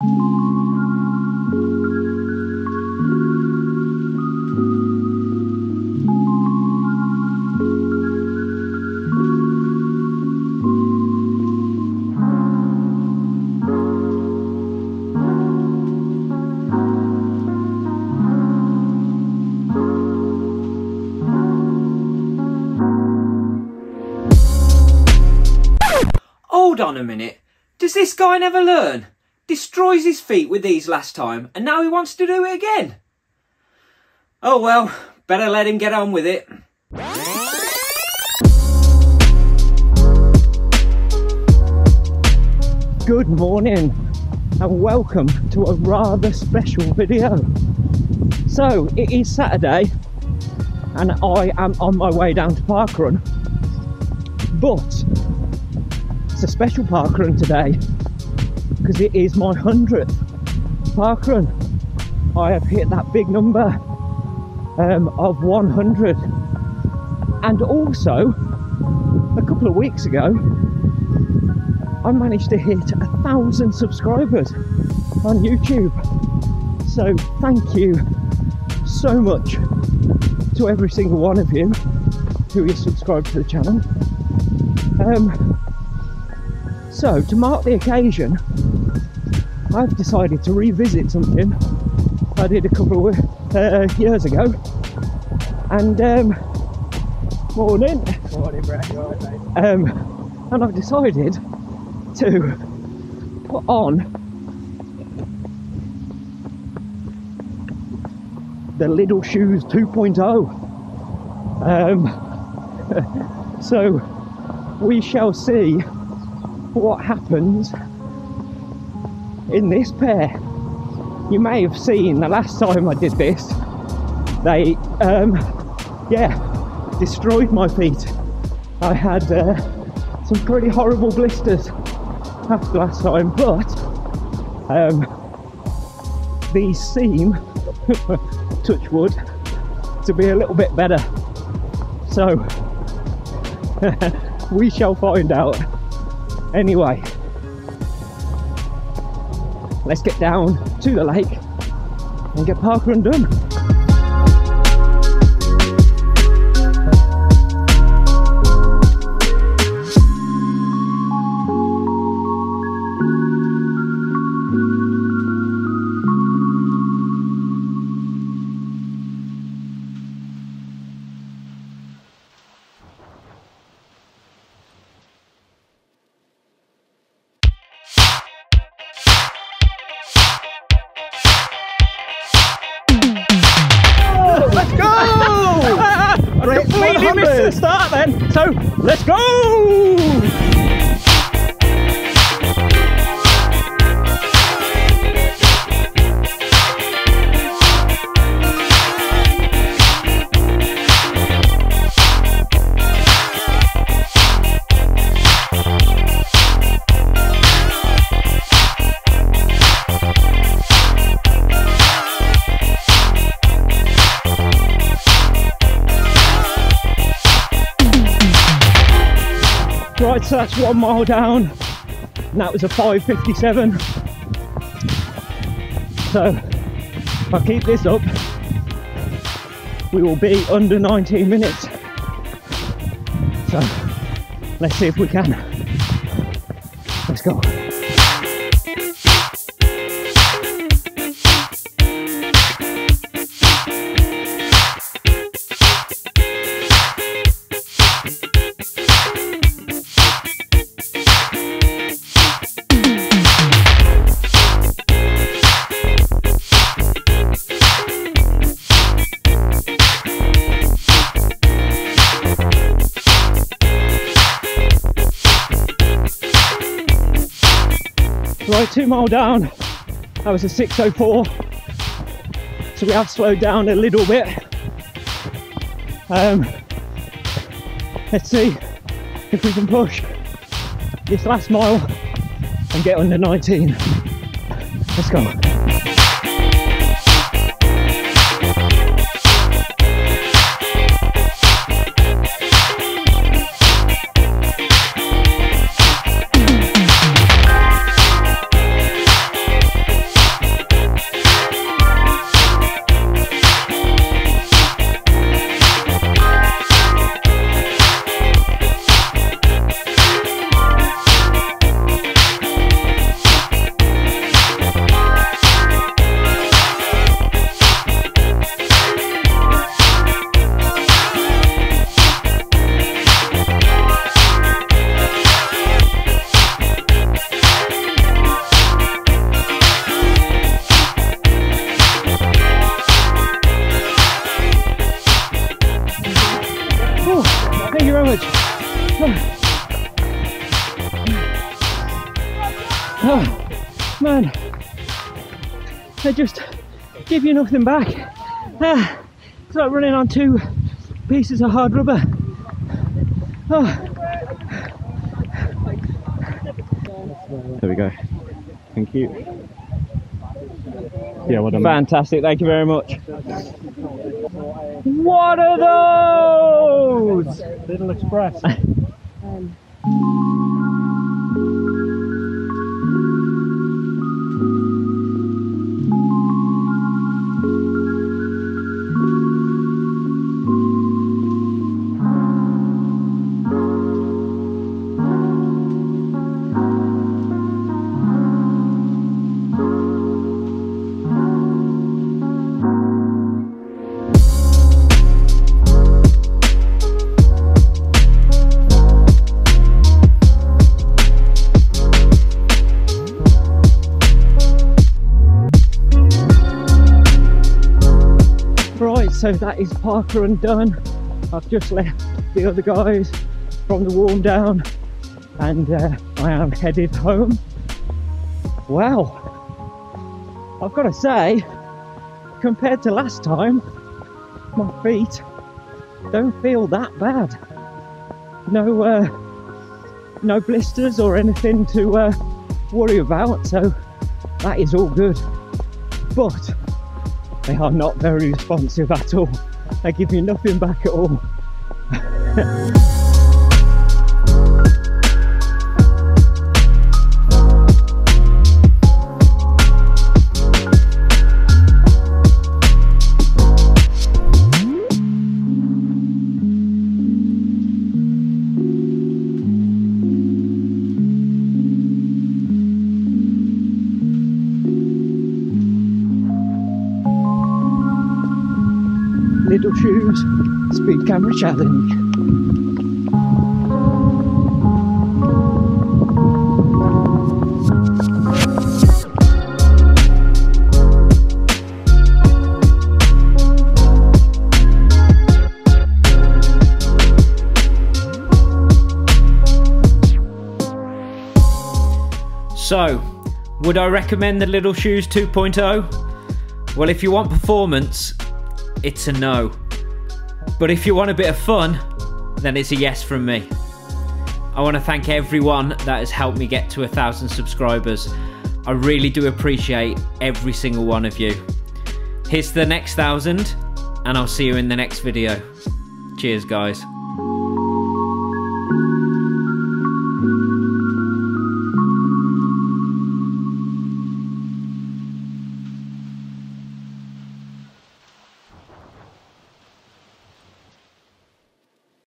Hold on a minute, does this guy never learn? Destroys his feet with these last time and now he wants to do it again. Oh well, better let him get on with it. Good morning and welcome to a rather special video. So it is Saturday and I am on my way down to parkrun, but it's a special parkrun today because it is my 100th parkrun. I have hit that big number of 100, and also a couple of weeks ago I managed to hit 1,000 subscribers on YouTube. So thank you so much to every single one of you who is subscribed to the channel. So, to mark the occasion, I've decided to revisit something I did a couple of years ago. And, morning Brett, you alright, mate? And I've decided to put on the Lidl Shoes 2.0. So, we shall see what happens in this pair. You may have seen the last time I did this, they destroyed my feet. I had some pretty horrible blisters after last time, but these seem touch wood to be a little bit better, so we shall find out. Anyway, let's get down to the lake and get parkrun done. Completely missed the start then, so let's go! Right, so that's 1 mile down, and that was a 5:57. So, if I keep this up, we will be under 19 minutes. So, let's see if we can. Let's go. Right, 2 mile down, that was a 6:04, so we have slowed down a little bit. Let's see if we can push this last mile and get under 19. Let's go. they just give you nothing back. It's like running on two pieces of hard rubber. Oh. There we go. Thank you. Yeah, well done. Fantastic. Thank you very much. What are those? Lidl Express. So that is parkrun done. I've just left the other guys from the warm down and I am headed home. Wow, I've got to say, compared to last time, my feet don't feel that bad. No, no blisters or anything to worry about, so that is all good. But they are not very responsive at all. They give you nothing back at all. Lidl Shoes Speed Camera Challenge. So, would I recommend the Lidl Shoes 2.0? Well, if you want performance, it's a no, but if you want a bit of fun, then it's a yes from me. I want to thank everyone that has helped me get to 1,000 subscribers. I really do appreciate every single one of you. Here's to the next 1,000, and I'll see you in the next video. Cheers, guys.